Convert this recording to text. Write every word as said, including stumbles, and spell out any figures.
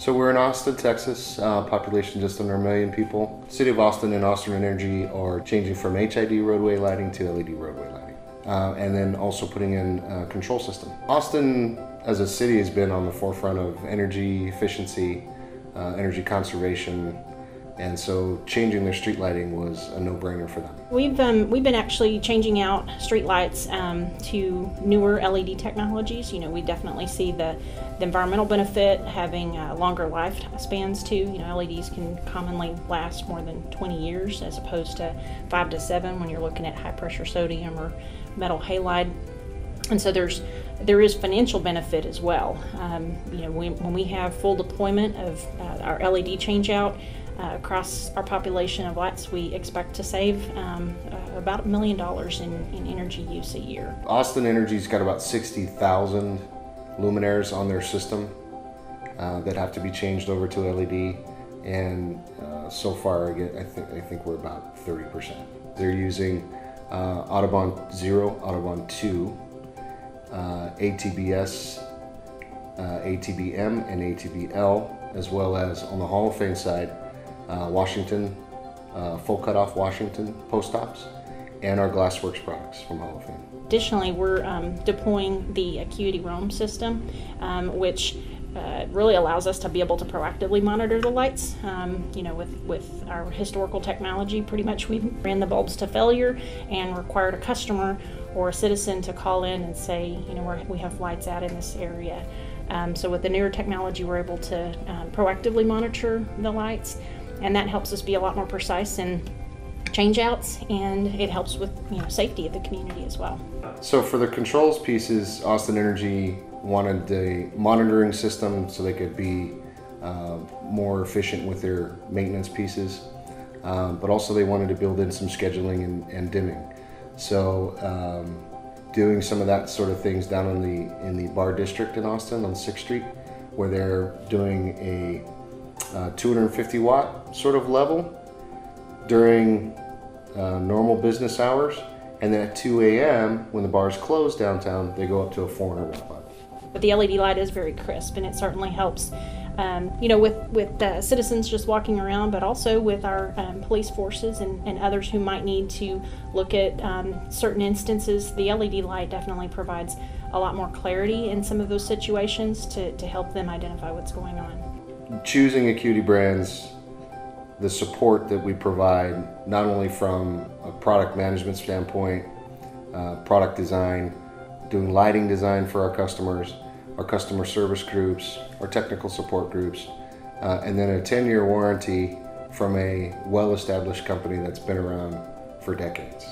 So we're in Austin, Texas, uh, population just under a million people. City of Austin and Austin Energy are changing from H I D roadway lighting to L E D roadway lighting. Uh, and then also putting in a control system. Austin as a city has been on the forefront of energy efficiency, uh, energy conservation, and so changing their street lighting was a no-brainer for them. We've, um, we've been actually changing out street lights um, to newer L E D technologies. You know, we definitely see the, the environmental benefit, having uh, longer life spans too. You know, L E Ds can commonly last more than twenty years as opposed to five to seven when you're looking at high pressure sodium or metal halide. And so there's, there is financial benefit as well. Um, you know, we, when we have full deployment of uh, our L E D changeout, Uh, across our population of lights, we expect to save um, uh, about a million dollars in, in energy use a year. Austin Energy's got about sixty thousand luminaires on their system uh, that have to be changed over to L E D, and uh, so far, I think I think we're about thirty percent. They're using uh, Autobahn zero, Autobahn two, uh, A T B S, uh, A T B M, and A T B L, as well as on the Holophane side. Uh, Washington, uh, full cutoff Washington post-ops, and our Glassworks products from Holophane. Additionally, we're um, deploying the Acuity ROAM system, um, which uh, really allows us to be able to proactively monitor the lights. Um, you know, with, with our historical technology, pretty much we ran the bulbs to failure and required a customer or a citizen to call in and say, you know, we're, we have lights out in this area. Um, so with the newer technology, we're able to um, proactively monitor the lights. And that helps us be a lot more precise in changeouts, and it helps with, you know, safety of the community as well. So for the controls pieces, Austin Energy wanted the monitoring system so they could be uh, more efficient with their maintenance pieces, um, but also they wanted to build in some scheduling and, and dimming. So um, doing some of that sort of things down in the in the bar district in Austin on sixth street, where they're doing a Uh, two hundred fifty watt sort of level during uh, normal business hours, and then at two A M when the bars close downtown, they go up to a four hundred watt level. But the L E D light is very crisp, and it certainly helps, um, you know, with with uh, citizens just walking around, but also with our um, police forces and, and others who might need to look at um, certain instances. The L E D light definitely provides a lot more clarity in some of those situations to, to help them identify what's going on. Choosing Acuity Brands, the support that we provide, not only from a product management standpoint, uh, product design, doing lighting design for our customers, our customer service groups, our technical support groups, uh, and then a ten year warranty from a well-established company that's been around for decades.